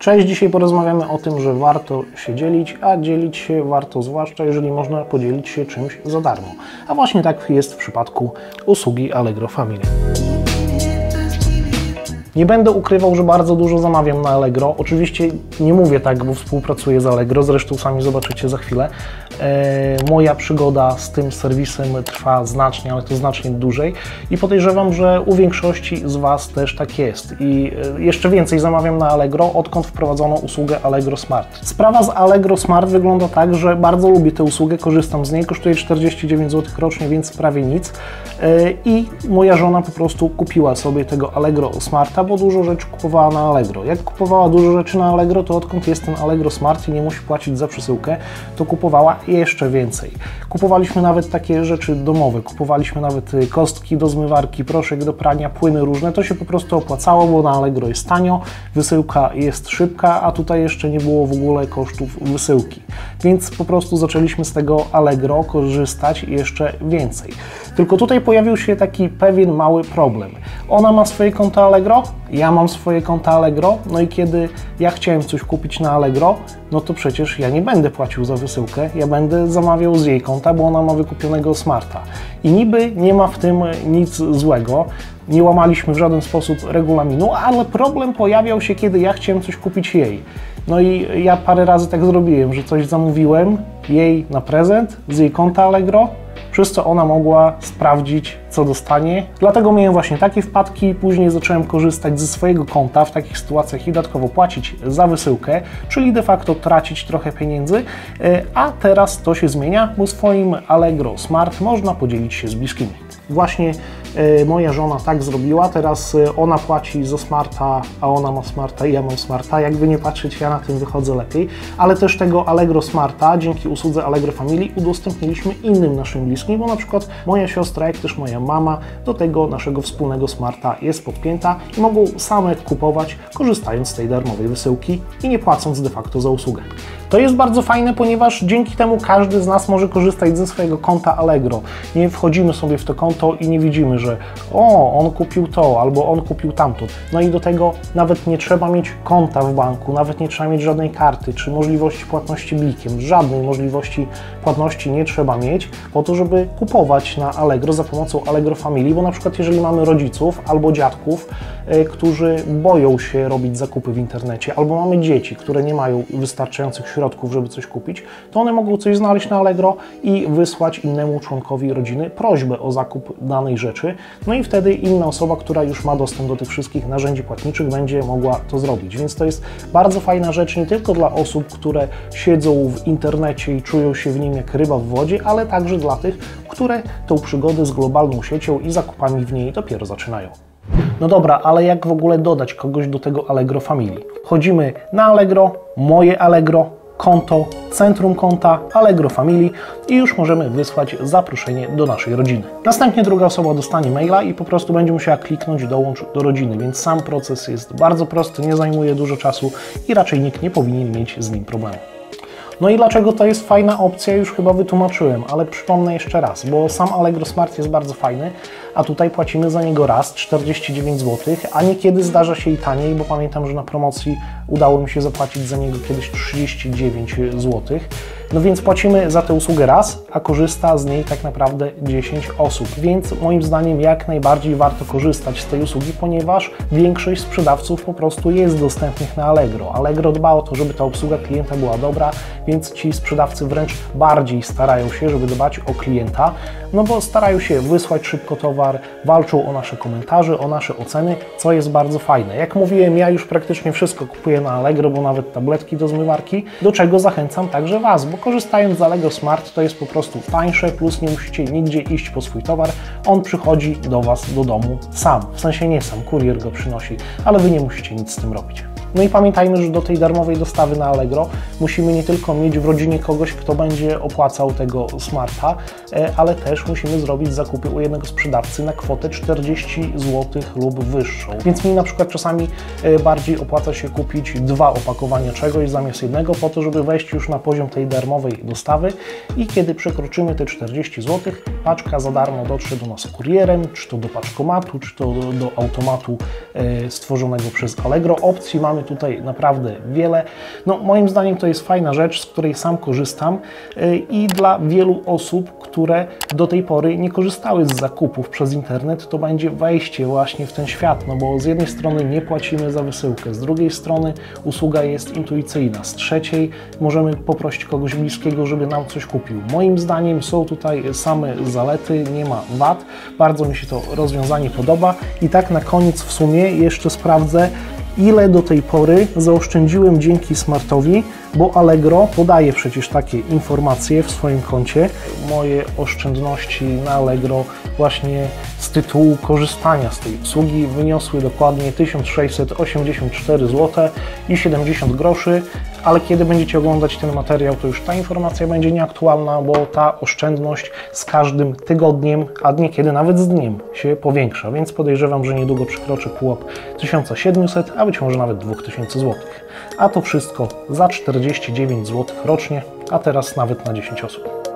Cześć, dzisiaj porozmawiamy o tym, że warto się dzielić, a dzielić się warto zwłaszcza, jeżeli można podzielić się czymś za darmo. A właśnie tak jest w przypadku usługi Allegro Family. Nie będę ukrywał, że bardzo dużo zamawiam na Allegro. Oczywiście nie mówię tak, bo współpracuję z Allegro, zresztą sami zobaczycie za chwilę. Moja przygoda z tym serwisem trwa znacznie, ale to znacznie dłużej i podejrzewam, że u większości z Was też tak jest. I jeszcze więcej zamawiam na Allegro, odkąd wprowadzono usługę Allegro Smart. Sprawa z Allegro Smart wygląda tak, że bardzo lubię tę usługę, korzystam z niej, kosztuje 49 zł rocznie, więc prawie nic. I moja żona po prostu kupiła sobie tego Allegro Smarta, bo dużo rzeczy kupowała na Allegro. Jak kupowała dużo rzeczy na Allegro, to odkąd jest ten Allegro Smart i nie musi płacić za przesyłkę, to kupowała jeszcze więcej. Kupowaliśmy nawet takie rzeczy domowe, kupowaliśmy nawet kostki do zmywarki, proszek do prania, płyny różne. To się po prostu opłacało, bo na Allegro jest tanio, wysyłka jest szybka, a tutaj jeszcze nie było w ogóle kosztów wysyłki. Więc po prostu zaczęliśmy z tego Allegro korzystać jeszcze więcej. Tylko tutaj pojawił się taki pewien mały problem. Ona ma swoje konto Allegro, ja mam swoje konto Allegro, no i kiedy ja chciałem coś kupić na Allegro, no to przecież ja nie będę płacił za wysyłkę, ja będę zamawiał z jej konta, bo ona ma wykupionego Smarta. I niby nie ma w tym nic złego, nie łamaliśmy w żaden sposób regulaminu, ale problem pojawiał się, kiedy ja chciałem coś kupić jej. No i ja parę razy tak zrobiłem, że coś zamówiłem jej na prezent z jej konta Allegro, przez co ona mogła sprawdzić, co dostanie. Dlatego miałem właśnie takie wpadki, później zacząłem korzystać ze swojego konta w takich sytuacjach i dodatkowo płacić za wysyłkę, czyli de facto tracić trochę pieniędzy, a teraz to się zmienia, bo swoim Allegro Smart można podzielić się z bliskimi. Właśnie moja żona tak zrobiła, teraz ona płaci za Smarta, a ona ma Smarta i ja mam Smarta. Jakby nie patrzeć, ja na tym wychodzę lepiej, ale też tego Allegro Smarta dzięki usłudze Allegro Family udostępniliśmy innym naszym bliskim, bo na przykład moja siostra, jak też moja mama do tego naszego wspólnego Smarta jest podpięta i mogą same kupować, korzystając z tej darmowej wysyłki i nie płacąc de facto za usługę. To jest bardzo fajne, ponieważ dzięki temu każdy z nas może korzystać ze swojego konta Allegro. Nie wchodzimy sobie w to konto i nie widzimy, że o, on kupił to albo on kupił tamto. No i do tego nawet nie trzeba mieć konta w banku, nawet nie trzeba mieć żadnej karty czy możliwości płatności blikiem. Żadnej możliwości płatności nie trzeba mieć po to, żeby kupować na Allegro za pomocą Allegro Family, bo na przykład jeżeli mamy rodziców albo dziadków, którzy boją się robić zakupy w internecie, albo mamy dzieci, które nie mają wystarczających środków, żeby coś kupić, to one mogą coś znaleźć na Allegro i wysłać innemu członkowi rodziny prośbę o zakup danej rzeczy. No i wtedy inna osoba, która już ma dostęp do tych wszystkich narzędzi płatniczych, będzie mogła to zrobić. Więc to jest bardzo fajna rzecz nie tylko dla osób, które siedzą w internecie i czują się w nim jak ryba w wodzie, ale także dla tych, które tą przygodę z globalną siecią i zakupami w niej dopiero zaczynają. No dobra, ale jak w ogóle dodać kogoś do tego Allegro Family? Wchodzimy na Allegro, moje Allegro, konto, centrum konta, Allegro Family i już możemy wysłać zaproszenie do naszej rodziny. Następnie druga osoba dostanie maila i po prostu będzie musiała kliknąć dołącz do rodziny, więc sam proces jest bardzo prosty, nie zajmuje dużo czasu i raczej nikt nie powinien mieć z nim problemu. No i dlaczego to jest fajna opcja, już chyba wytłumaczyłem, ale przypomnę jeszcze raz, bo sam Allegro Smart jest bardzo fajny, a tutaj płacimy za niego raz 49 zł, a niekiedy zdarza się i taniej, bo pamiętam, że na promocji udało mi się zapłacić za niego kiedyś 39 zł. No więc płacimy za tę usługę raz, a korzysta z niej tak naprawdę 10 osób, więc moim zdaniem jak najbardziej warto korzystać z tej usługi, ponieważ większość sprzedawców po prostu jest dostępnych na Allegro. Allegro dba o to, żeby ta obsługa klienta była dobra, więc ci sprzedawcy wręcz bardziej starają się, żeby dbać o klienta, no bo starają się wysłać szybko towar, walczą o nasze komentarze, o nasze oceny, co jest bardzo fajne. Jak mówiłem, ja już praktycznie wszystko kupuję na Allegro, bo nawet tabletki do zmywarki, do czego zachęcam także Was, bo korzystając z Allegro Smart to jest po prostu tańsze, plus nie musicie nigdzie iść po swój towar, on przychodzi do Was do domu sam, w sensie nie sam, kurier go przynosi, ale Wy nie musicie nic z tym robić. No i pamiętajmy, że do tej darmowej dostawy na Allegro musimy nie tylko mieć w rodzinie kogoś, kto będzie opłacał tego Smarta, ale też musimy zrobić zakupy u jednego sprzedawcy na kwotę 40 zł lub wyższą. Więc mi na przykład czasami bardziej opłaca się kupić dwa opakowania czegoś zamiast jednego po to, żeby wejść już na poziom tej darmowej dostawy i kiedy przekroczymy te 40 zł, paczka za darmo dotrze do nas kurierem, czy to do paczkomatu, czy to do automatu stworzonego przez Allegro. Opcji mamy mamy tutaj naprawdę wiele. No, moim zdaniem to jest fajna rzecz, z której sam korzystam i dla wielu osób, które do tej pory nie korzystały z zakupów przez internet, to będzie wejście właśnie w ten świat, no bo z jednej strony nie płacimy za wysyłkę, z drugiej strony usługa jest intuicyjna, z trzeciej możemy poprosić kogoś bliskiego, żeby nam coś kupił. Moim zdaniem są tutaj same zalety, nie ma wad, bardzo mi się to rozwiązanie podoba. I tak na koniec w sumie jeszcze sprawdzę, ile do tej pory zaoszczędziłem dzięki Smartowi, bo Allegro podaje przecież takie informacje w swoim koncie. Moje oszczędności na Allegro właśnie z tytułu korzystania z tej usługi wyniosły dokładnie 1684 zł i 70 groszy, ale kiedy będziecie oglądać ten materiał, to już ta informacja będzie nieaktualna, bo ta oszczędność z każdym tygodniem, a niekiedy nawet z dniem się powiększa, więc podejrzewam, że niedługo przekroczy pułap 1700, a być może nawet 2000 zł. A to wszystko za 49 zł rocznie, a teraz nawet na 10 osób.